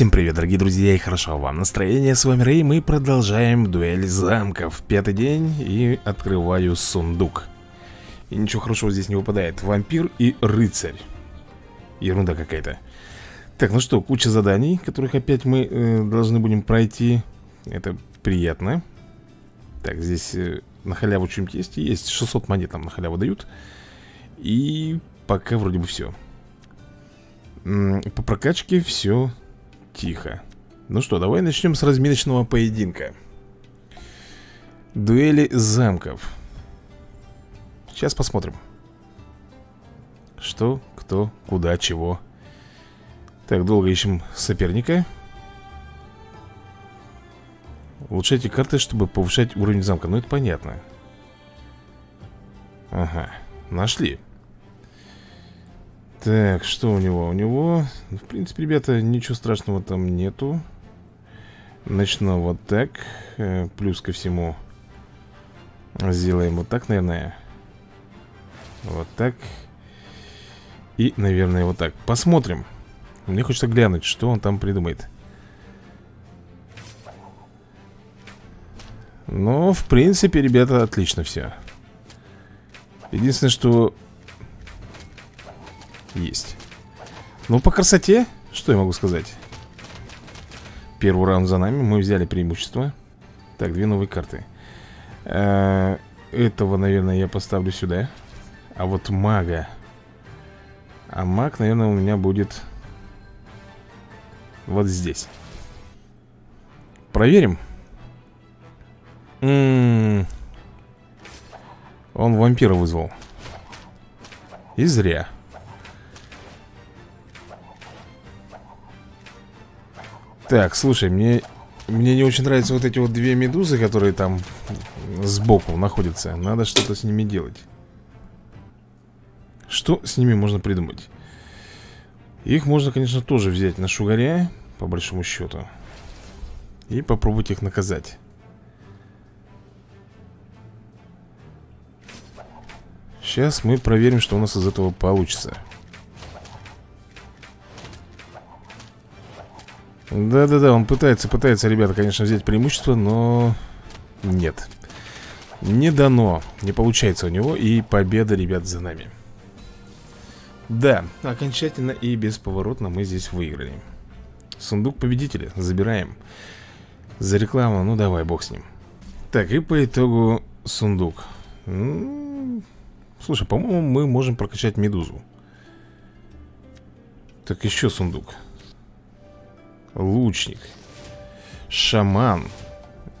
Всем привет, дорогие друзья, и хорошо вам настроение. С вами Рэй, мы продолжаем дуэль замков. Пятый день, и открываю сундук. И ничего хорошего здесь не выпадает. Вампир и рыцарь. Ерунда какая-то. Так, ну что, куча заданий, которых опять мы должны будем пройти. Это приятно. Так, здесь на халяву что-нибудь есть? Есть, 600 монет нам на халяву дают. И пока вроде бы все. По прокачке все тихо. Ну что, давай начнем с разминочного поединка. Дуэли замков. Сейчас посмотрим, что, кто, куда, чего. Так, долго ищем соперника. Улучшайте карты, чтобы повышать уровень замка. Ну это понятно. Ага, нашли. Так, что у него? У него, в принципе, ребята, ничего страшного там нету. Начну вот так. Плюс ко всему сделаем вот так, наверное. Вот так. И, наверное, вот так. Посмотрим. Мне хочется глянуть, что он там придумает. Но, в принципе, ребята, отлично все. Единственное, что... Есть. Ну, по красоте, что я могу сказать? Первый раунд за нами, мы взяли преимущество. Так, две новые карты. Этого, наверное, я поставлю сюда. А вот мага. А маг, наверное, у меня будет вот здесь. Проверим. Он вампира вызвал. И зря. Так, слушай, мне не очень нравятся вот эти вот две медузы, которые там сбоку находятся. Надо что-то с ними делать. Что с ними можно придумать? Их можно, конечно, тоже взять на шугаря, по большому счету. И попробовать их наказать. Сейчас мы проверим, что у нас из этого получится. Да-да-да, он пытается, ребята, конечно, взять преимущество, но нет. Не дано, не получается у него, и победа, ребят, за нами. Да, окончательно и бесповоротно мы здесь выиграли. Сундук победителя, забираем. За рекламу, ну давай, бог с ним. Так, и по итогу сундук. Слушай, по-моему, мы можем прокачать медузу. Так, еще сундук. Лучник, шаман,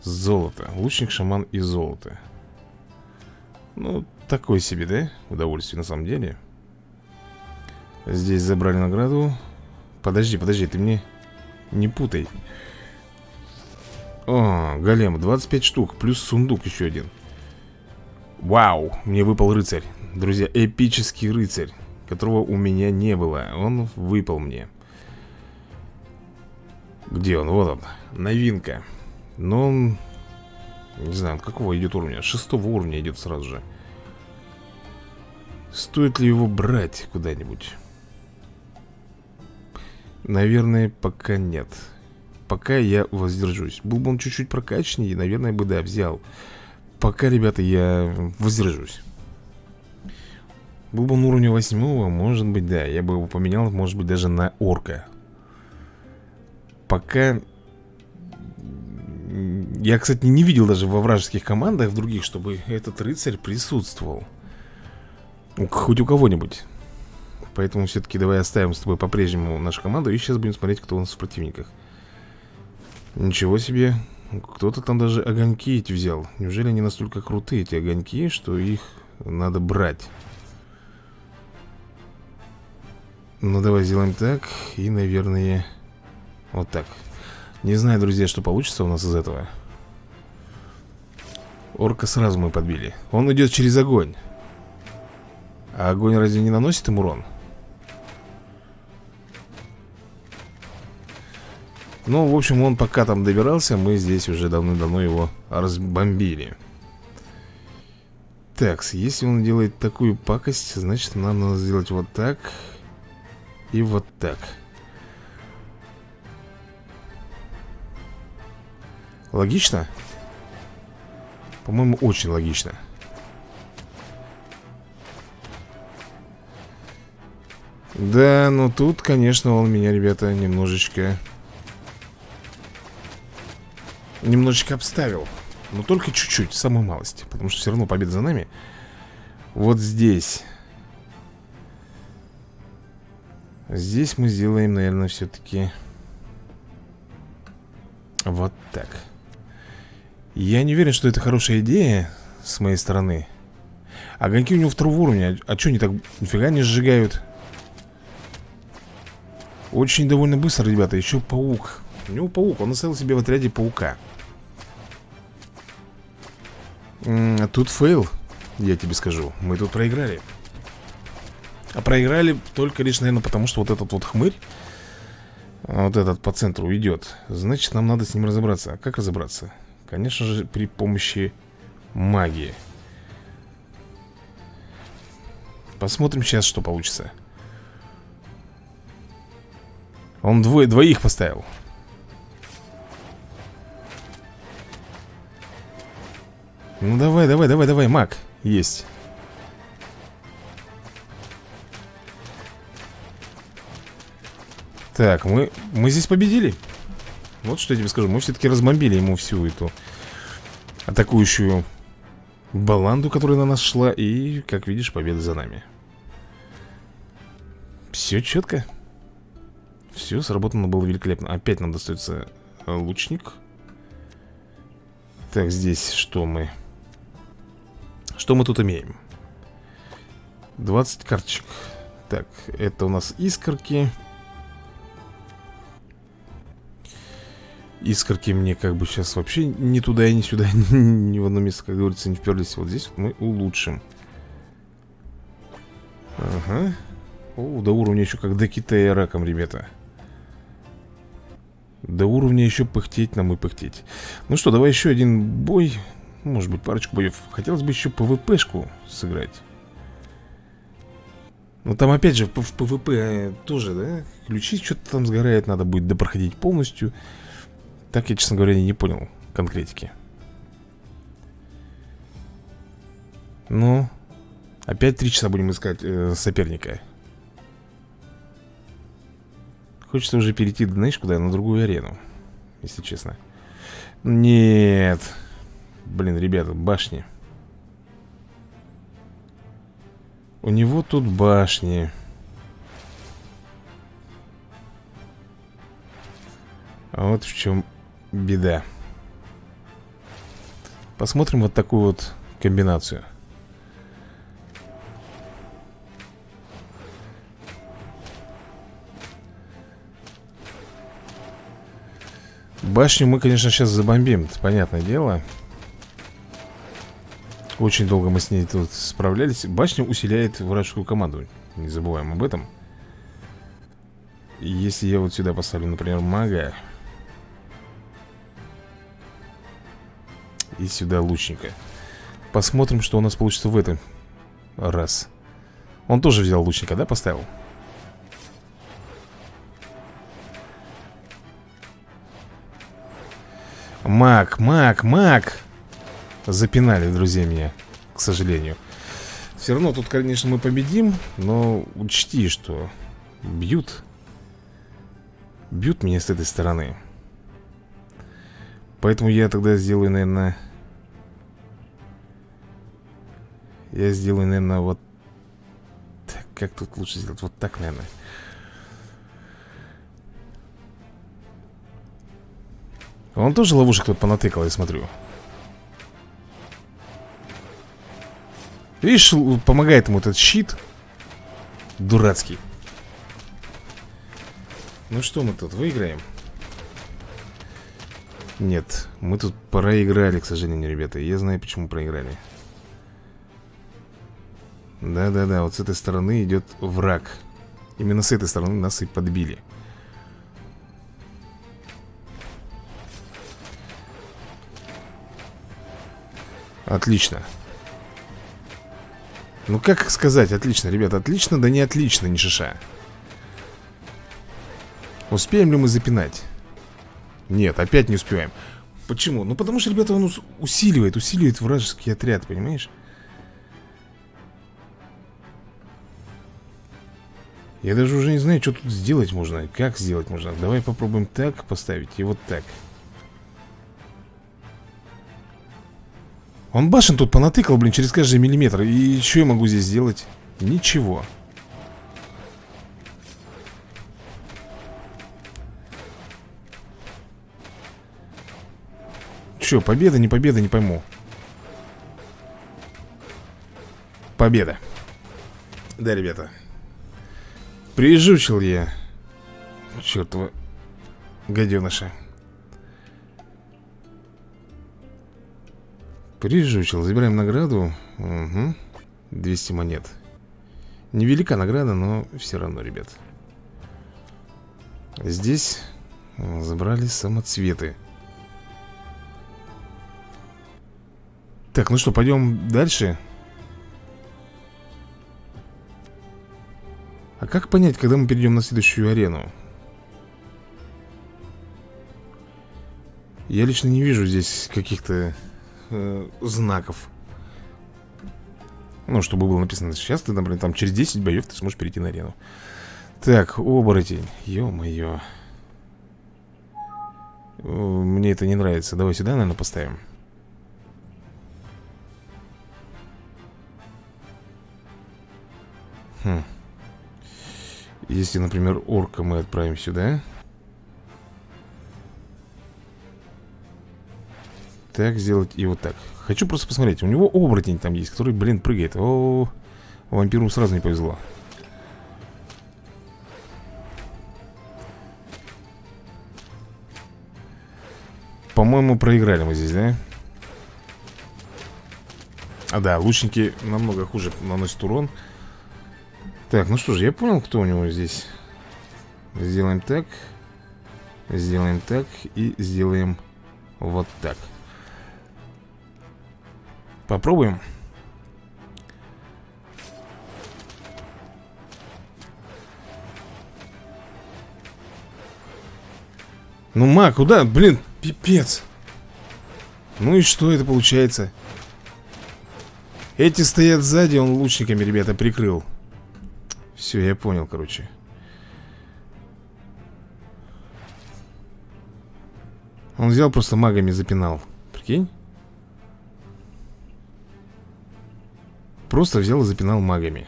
золото. Лучник, шаман и золото. Ну, такой себе, да? Удовольствие на самом деле. Здесь забрали награду. Подожди, ты мне не путай. О, голем, 25 штук, плюс сундук еще один. Вау, мне выпал рыцарь. Друзья, эпический рыцарь, которого у меня не было. Он выпал мне. Где он? Вот он. Новинка. Но он... Не знаю, от какого идет уровня. 6-го уровня идет сразу же. Стоит ли его брать куда-нибудь? Наверное, пока нет. Пока я воздержусь. Был бы он чуть-чуть прокачаннее, наверное, бы, да, взял. Пока, ребята, я воздержусь. Был бы он уровня 8-го, может быть, да. Я бы его поменял, может быть, даже на орка. Пока я, кстати, не видел даже во вражеских командах других, чтобы этот рыцарь присутствовал. Хоть у кого-нибудь. Поэтому все-таки давай оставим с тобой по-прежнему нашу команду. И сейчас будем смотреть, кто у нас в противниках. Ничего себе. Кто-то там даже огоньки эти взял. Неужели они настолько крутые, эти огоньки, что их надо брать? Ну давай сделаем так. И, наверное... Вот так. Не знаю, друзья, что получится у нас из этого. Орка сразу мы подбили. Он идет через огонь. А огонь разве не наносит им урон? Ну, в общем, он пока там добирался. Мы здесь уже давно-давно его разбомбили. Так, если он делает такую пакость, значит, нам надо сделать вот так. И вот так. Логично? По-моему, очень логично. Да, но тут, конечно, он меня, ребята, немножечко обставил. Но только чуть-чуть, самую малость. Потому что все равно победа за нами. Вот здесь. Здесь мы сделаем, наверное, все-таки вот так. Я не уверен, что это хорошая идея с моей стороны. Огоньки у него второго уровня. А что они так нифига не сжигают? Очень довольно быстро, ребята. Еще паук. У него паук. Он оставил себе в отряде паука. А тут фейл, я тебе скажу. Мы тут проиграли. А проиграли только лишь, наверное, потому что вот этот вот хмырь, вот этот по центру уйдет. Значит, нам надо с ним разобраться. А как разобраться? Конечно же, при помощи магии. Посмотрим сейчас, что получится. Он двоих поставил. Ну давай, давай, давай, давай, маг. Есть. Так, мы здесь победили. Вот что я тебе скажу. Мы все-таки разбомбили ему всю эту атакующую баланду, которая на нас шла. И, как видишь, победа за нами. Все четко. Все сработано было великолепно. Опять нам достается лучник. Так, здесь что мы? Что мы тут имеем? 20 карточек. Так, это у нас искорки. Искорки мне как бы сейчас вообще ни туда и ни сюда, ни в одно место, как говорится, не вперлись. Вот здесь вот мы улучшим. Ага. О, до уровня еще как до Китая раком, ребята. До уровня еще пыхтеть нам и пыхтеть. Ну что, давай еще один бой. Может быть, парочку боев. Хотелось бы еще ПВПшку сыграть. Ну там опять же в ПВП тоже, да? Ключи что-то там сгорает, надо будет допроходить полностью. Так я, честно говоря, не понял конкретики. Ну, опять 3 часа будем искать соперника. Хочется уже перейти, знаешь, куда? На другую арену, если честно. Нет. Блин, ребята, башни. У него тут башни. А вот в чем беда. Посмотрим вот такую вот комбинацию. Башню мы, конечно, сейчас забомбим, это понятное дело. Очень долго мы с ней тут справлялись. Башня усиляет вражескую команду. Не забываем об этом. Если я вот сюда поставлю, например, мага и сюда лучника. Посмотрим, что у нас получится в этом раз. Он тоже взял лучника, да, поставил? Маг, маг, маг. Запинали, друзья, меня, к сожалению. Все равно тут, конечно, мы победим. Но учти, что бьют. Бьют меня с этой стороны. Поэтому я тогда сделаю, наверное... Я сделаю, наверное, вот... Так, как тут лучше сделать? Вот так, наверное. Он тоже ловушек тут понатыкал, я смотрю. Видишь, помогает ему этот щит дурацкий. Ну что мы тут, выиграем? Нет, мы тут проиграли, к сожалению, ребята. Я знаю, почему проиграли. Да-да-да, вот с этой стороны идет враг. Именно с этой стороны нас и подбили. Отлично. Ну как сказать, отлично, ребята, отлично, да не отлично, не шиша. Успеем ли мы запинать? Нет, опять не успеваем. Почему? Ну потому что, ребята, он усиливает вражеский отряд, понимаешь? Я даже уже не знаю, что тут сделать можно, как сделать можно. Давай попробуем так поставить и вот так. Он башен тут понатыкал, блин, через каждый миллиметр. И что я могу здесь сделать? Ничего. Че, победа, не победа, не пойму. Победа. Да, ребята. Прижучил я чертова гаденыша. Прижучил, забираем награду. Угу. 200 монет. Невелика награда, но все равно, ребят. Здесь забрали самоцветы. Так, ну что, пойдем дальше. А как понять, когда мы перейдем на следующую арену? Я лично не вижу здесь каких-то знаков. Ну, чтобы было написано, сейчас ты, например, там через 10 боев ты сможешь перейти на арену. Так, оборотень. Ё-моё. Мне это не нравится. Давай сюда, наверное, поставим. Хм. Если, например, орка мы отправим сюда. Так, сделать и вот так. Хочу просто посмотреть. У него оборотень там есть, который, блин, прыгает. О-о-о. Вампиру сразу не повезло. По-моему, проиграли мы здесь, да? А да, лучники намного хуже наносят урон. Так, ну что же, я понял, кто у него здесь. Сделаем так. Сделаем так. И сделаем вот так. Попробуем. Ну, маг, куда? Блин, пипец. Ну и что это получается? Эти стоят сзади, он лучниками, ребята, прикрыл. Все, я понял, короче. Он взял, просто магами запинал. Прикинь? Просто взял и запинал магами.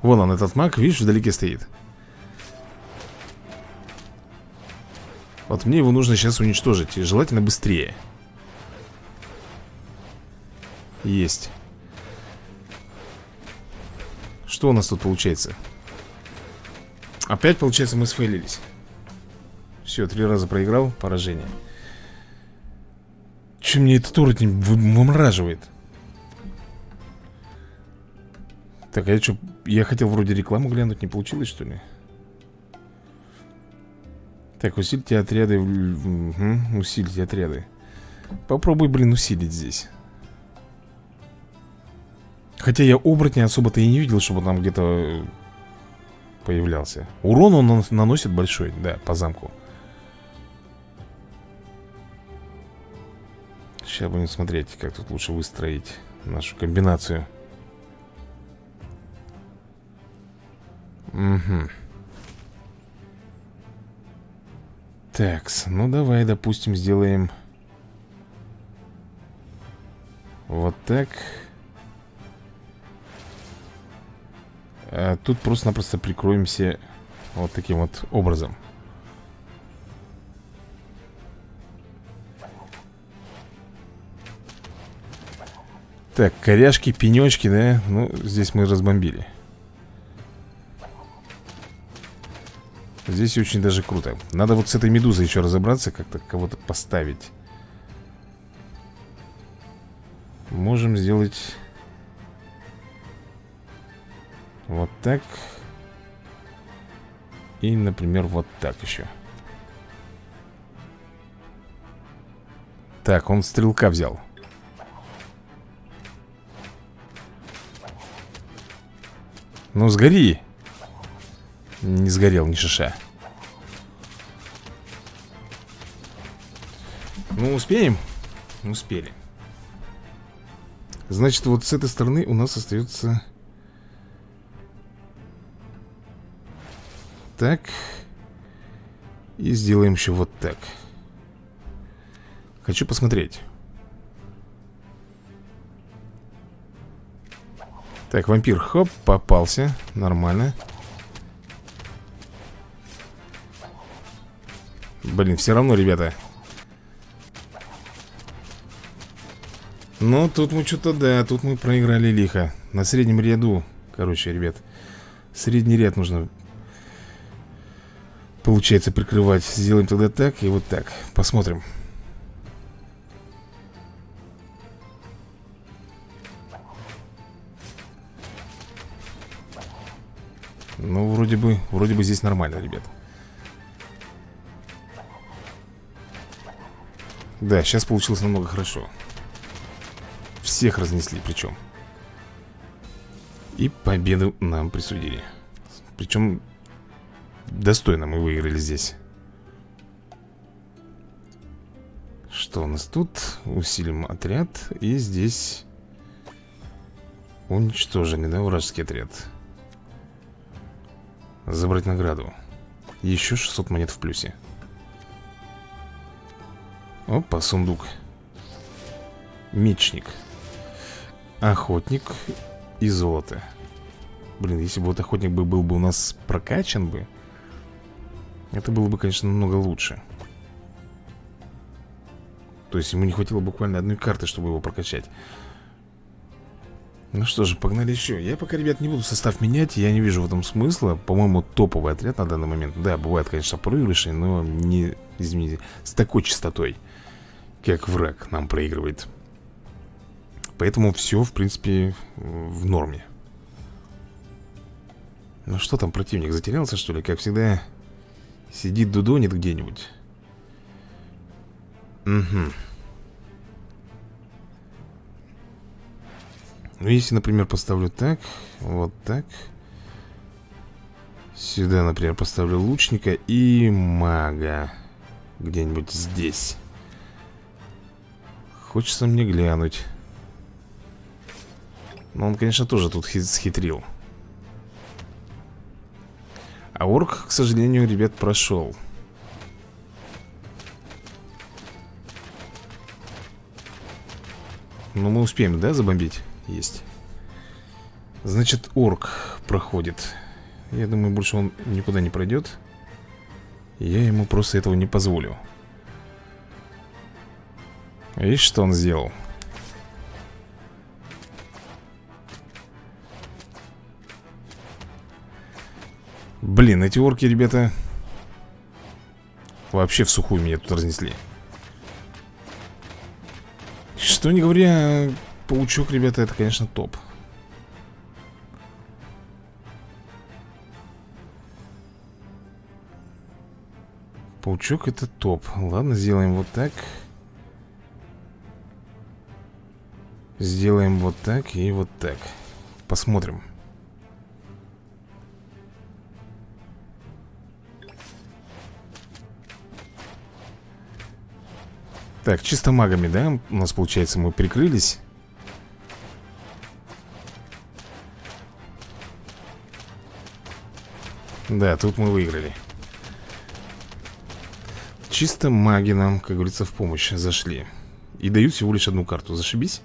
Вон он, этот маг, видишь, вдалеке стоит. Вот мне его нужно сейчас уничтожить. И желательно быстрее. Есть. Что у нас тут получается? Опять, получается, мы сфейлились. Все, 3 раза проиграл, поражение. Че мне этот уровень вымораживает? Так, а я что? Я хотел вроде рекламу глянуть, не получилось, что ли? Так, усильте отряды. Угу, усильте отряды. Попробуй, блин, усилить здесь. Хотя я оборотня особо-то и не видел, чтобы он там где-то появлялся. Урон он наносит большой, да, по замку. Сейчас будем смотреть, как тут лучше выстроить нашу комбинацию. Угу. Такс, ну давай, допустим, сделаем вот так. А тут просто-напросто прикроемся вот таким вот образом. Так, коряшки, пенечки, да? Ну, здесь мы разбомбили. Здесь очень даже круто. Надо вот с этой медузой еще разобраться, как-то кого-то поставить. Можем сделать... вот так. И, например, вот так еще. Так, он стрелка взял. Ну, сгори. Не сгорел, ни шиша. Ну, успеем? Успели. Значит, вот с этой стороны у нас остается... Так. И сделаем еще вот так. Хочу посмотреть. Так, вампир, хоп, попался. Нормально. Блин, все равно, ребята. Но тут мы что-то, да, тут мы проиграли лихо. На среднем ряду, короче, ребят. Средний ряд нужно, получается, прикрывать. Сделаем тогда так и вот так. Посмотрим. Ну, вроде бы здесь нормально, ребят. Да, сейчас получилось намного хорошо. Всех разнесли, причем. И победу нам присудили. Причем достойно мы выиграли здесь. Что у нас тут? Усилим отряд. И здесь уничтожили, да, вражеский отряд. Забрать награду. Еще 600 монет в плюсе. Опа, сундук. Мечник. Охотник и золото. Блин, если бы вот охотник был бы у нас прокачан бы, это было бы, конечно, намного лучше. То есть ему не хватило буквально одной карты, чтобы его прокачать. Ну что же, погнали еще. Я пока, ребят, не буду состав менять. Я не вижу в этом смысла. По-моему, топовый отряд на данный момент. Да, бывает, конечно, проигрыши, но не, извините, с такой частотой, как враг нам проигрывает. Поэтому все, в принципе, в норме. Ну что там, противник затерялся, что ли? Как всегда, сидит, дудонит где-нибудь. Угу. Ну, если, например, поставлю так, вот так. Сюда, например, поставлю лучника и мага. Где-нибудь здесь. Хочется мне глянуть. Но он, конечно, тоже тут схитрил. А орк, к сожалению, ребят, прошел. Но мы успеем, да, забомбить? Есть. Значит, орк проходит. Я думаю, больше он никуда не пройдет. Я ему просто этого не позволю. Видишь, что он сделал? Блин, эти орки, ребята, вообще в сухую меня тут разнесли. Что не говоря... Паучок, ребята, это, конечно, топ. Паучок это топ. Ладно, сделаем вот так. Сделаем вот так и вот так. Посмотрим. Так, чисто магами, да? У нас, получается, мы прикрылись. Да, тут мы выиграли. Чисто маги нам, как говорится, в помощь зашли. И дают всего лишь одну карту. Зашибись.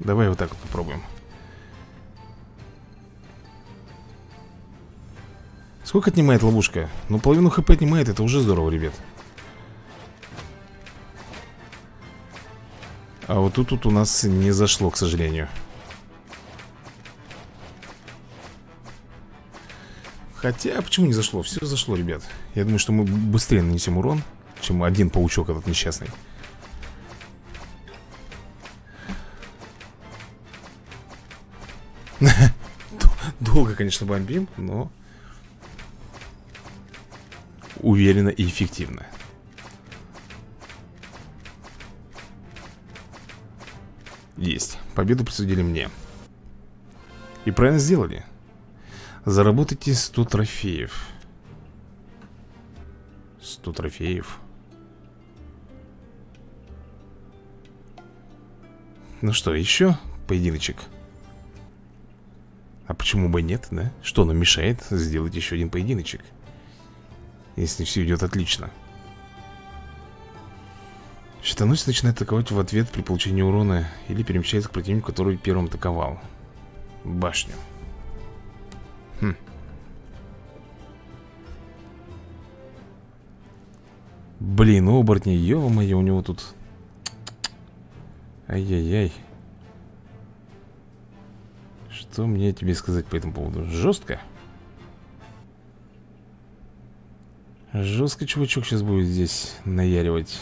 Давай вот так вот попробуем. Сколько отнимает ловушка? Ну, половину хп отнимает, это уже здорово, ребят. А вот тут у нас не зашло, к сожалению. Хотя, почему не зашло? Все зашло, ребят. Я думаю, что мы быстрее нанесем урон, чем один паучок этот несчастный. Долго, конечно, бомбим, но уверенно и эффективно. Есть. Победу присудили мне. И правильно сделали. Заработайте 100 трофеев. 100 трофеев. Ну что, еще поединочек? А почему бы нет, да? Что нам мешает сделать еще один поединочек? Если все идет отлично. Щитоносец начинает атаковать в ответ при получении урона или перемещается к противнику, который первым атаковал. Башню. Хм. Блин, оборотни, ё-моё, у него тут... Ай-яй-яй. Что мне тебе сказать по этому поводу? Жестко? Жестко чувачок сейчас будет здесь наяривать.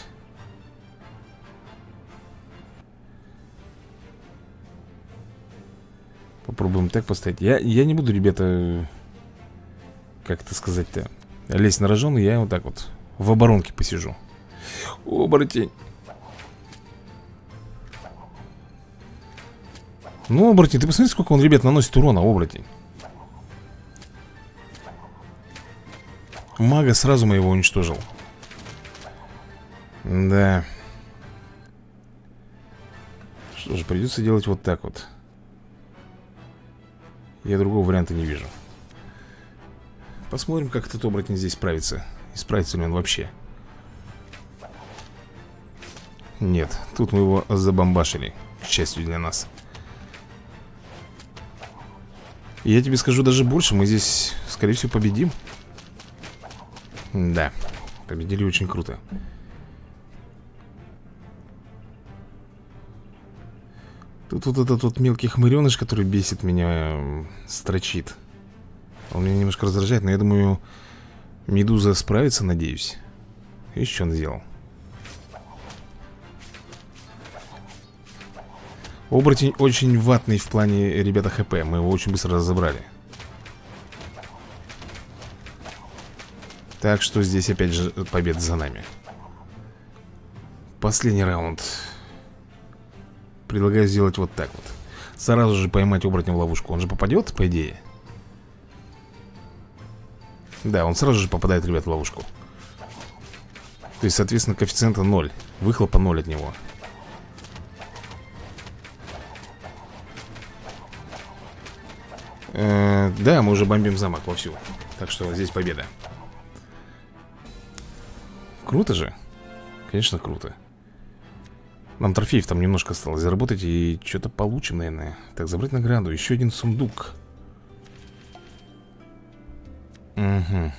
Попробуем так поставить. Я не буду, ребята, как это сказать-то, лезть на рожон, я вот так вот в оборонке посижу. Оборотень. Ну, оборотень, ты посмотри, сколько он, ребят, наносит урона, оборотень. Мага сразу моего уничтожил. Да. Что же, придется делать вот так вот. Я другого варианта не вижу. Посмотрим, как этот оборотень здесь справится. И справится ли он вообще. Нет, тут мы его забомбашили. К счастью для нас. Я тебе скажу даже больше, мы здесь, скорее всего, победим. Да, победили очень круто. Тут вот этот вот мелкий хмыреныш, который бесит меня, строчит. Он меня немножко раздражает, но я думаю, медуза справится, надеюсь. И что он сделал? Оборотень очень ватный в плане, ребята, ХП. Мы его очень быстро разобрали. Так что здесь опять же победа за нами. Последний раунд. Предлагаю сделать вот так вот. Сразу же поймать оборотня в ловушку. Он же попадет, по идее? Да, он сразу же попадает, ребят, в ловушку. То есть, соответственно, коэффициента 0. Выхлопа 0 от него. Да, мы уже бомбим замок вовсю. Так что здесь победа. Круто же? Конечно, круто. Нам трофеев там немножко осталось заработать. И что-то получим, наверное. Так, забрать награду. Еще один сундук. Угу.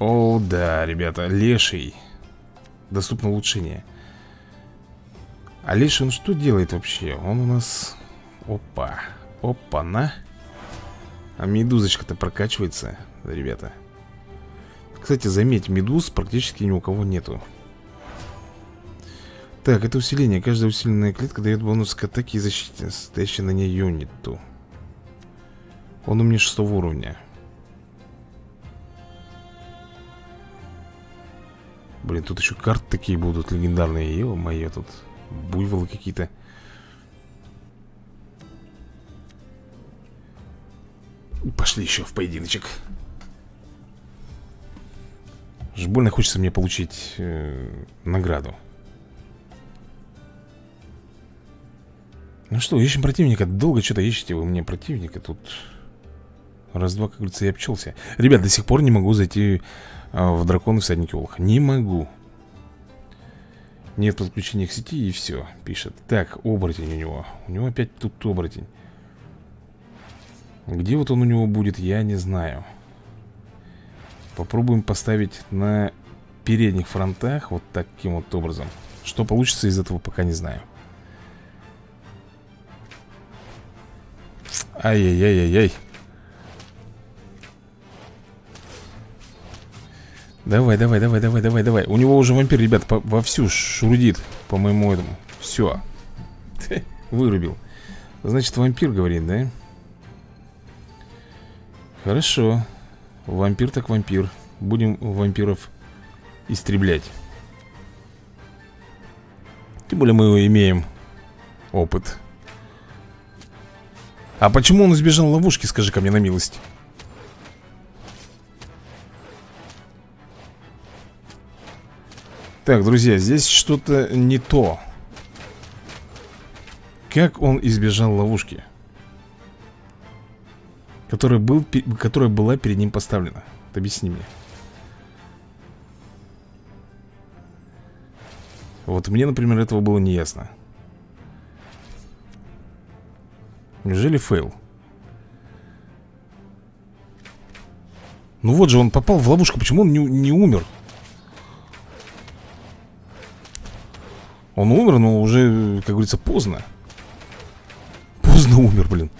О, да, ребята. Леший. Доступно улучшение. А леший, он что делает вообще? Он у нас... Опа, опа-на. А медузочка-то прокачивается, ребята. Кстати, заметь, медуз практически ни у кого нету. Так, это усиление. Каждая усиленная клетка дает бонус к атаке и защите, стоящей на ней юниту. Он у меня 6 уровня. Блин, тут еще карты такие будут легендарные. Ё-моё, тут буйволы какие-то. Пошли еще в поединочек. Ж больно хочется мне получить награду. Ну что, ищем противника. Долго что-то ищете вы мне противника. Тут раз-два, как говорится, я обчелся. Ребят, до сих пор не могу зайти в драконы всадники Олха. Не могу. Нет подключения к сети и все, пишет. Так, оборотень у него. У него опять тут оборотень. Где вот он у него будет, я не знаю. Попробуем поставить на передних фронтах вот таким вот образом. Что получится из этого, пока не знаю. Ай-яй-яй-яй-яй. Давай, давай, давай, давай, давай, давай. У него уже вампир, ребят, вовсю шурудит. По моему этому. Все. Вырубил. Значит, вампир говорит, да? Хорошо. Вампир так вампир. Будем вампиров истреблять. Тем более мы имеем опыт. А почему он избежал ловушки, скажи-ка мне на милость? Так, друзья, здесь что-то не то. Как он избежал ловушки, которая была перед ним поставлена? Объясни мне. Вот мне, например, этого было не ясно. Неужели фейл? Ну вот же, он попал в ловушку. Почему он не умер? Он умер, но уже, как говорится, поздно. Поздно умер, блин.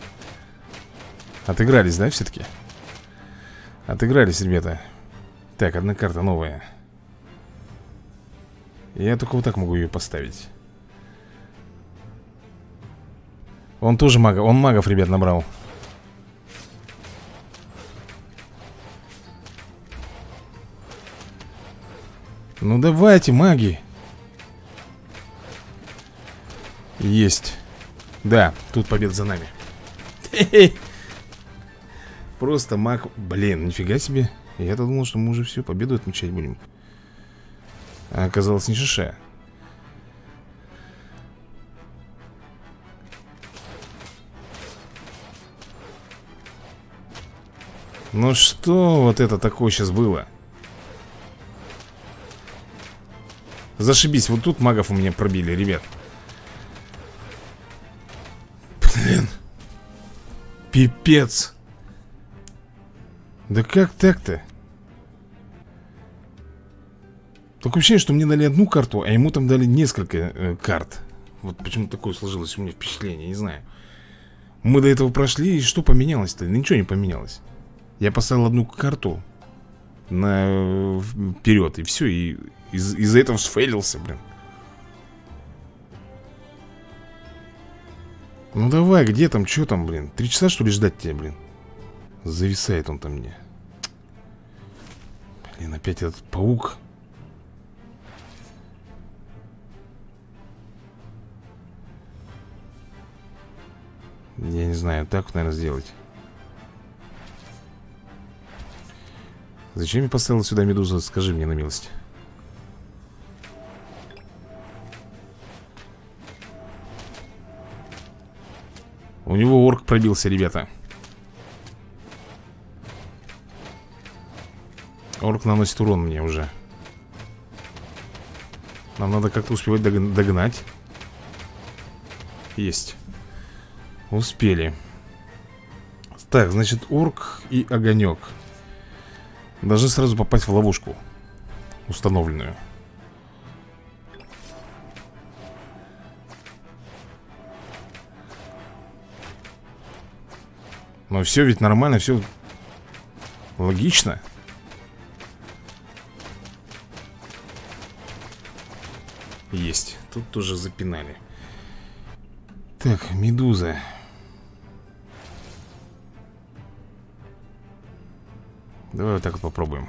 Отыгрались, да, все-таки? Отыгрались, ребята. Так, одна карта новая. Я только вот так могу ее поставить. Он тоже мага. Он магов, ребят, набрал. Ну давайте, маги. Есть. Да, тут победа за нами. Просто маг... Блин, нифига себе. Я-то думал, что мы уже всю победу отмечать будем. А оказалось, не шиша. Ну что вот это такое сейчас было? Зашибись, вот тут магов у меня пробили, ребят. Блин. Пипец. Да как так-то? Такое ощущение, что мне дали одну карту, а ему там дали несколько карт. Вот почему такое сложилось у меня впечатление, не знаю. Мы до этого прошли, и что поменялось-то? Ничего не поменялось. Я поставил одну карту на... вперед, и все, и из-за этого сфейлился, блин. Ну давай, где там, что там, блин? 3 часа, что ли, ждать тебя, блин? Зависает он там мне. Блин, опять этот паук. Я не знаю, так, наверное, сделать. Зачем я поставил сюда медузу? Скажи мне на милость. У него орк пробился, ребята. Орк наносит урон мне уже. Нам надо как-то успевать догнать. Есть. Успели. Так, значит, орк и огонек должны сразу попасть в ловушку, установленную. Но все ведь нормально, все логично. Есть. Тут тоже запинали. Так, медуза. Давай вот так вот попробуем.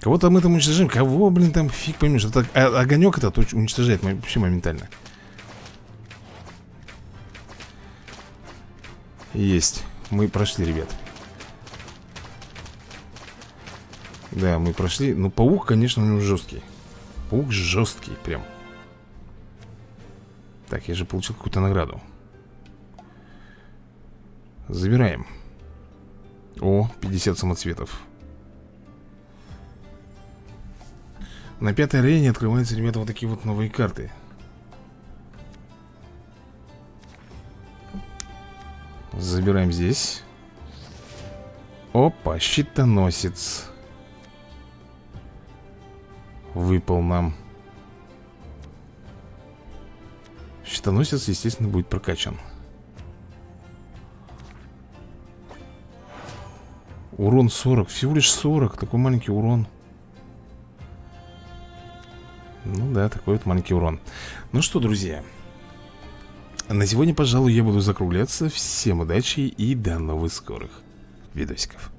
Кого-то мы там уничтожаем. Кого, блин, там фиг поймешь. Вот так, огонек этот уничтожает вообще моментально. Есть. Мы прошли, ребят. Да, мы прошли. Но паук, конечно, у него жесткий. Паук жесткий прям. Так, я же получил какую-то награду. Забираем. О, 50 самоцветов. На 5-й арене открываются, ребята, вот такие вот новые карты. Забираем здесь. Опа, щитоносец. Выпал нам. Щитоносец, естественно, будет прокачан. Урон 40, всего лишь 40, такой маленький урон. Ну да, такой вот маленький урон. Ну что, друзья, на сегодня, пожалуй, я буду закругляться. Всем удачи и до новых скорых видосиков.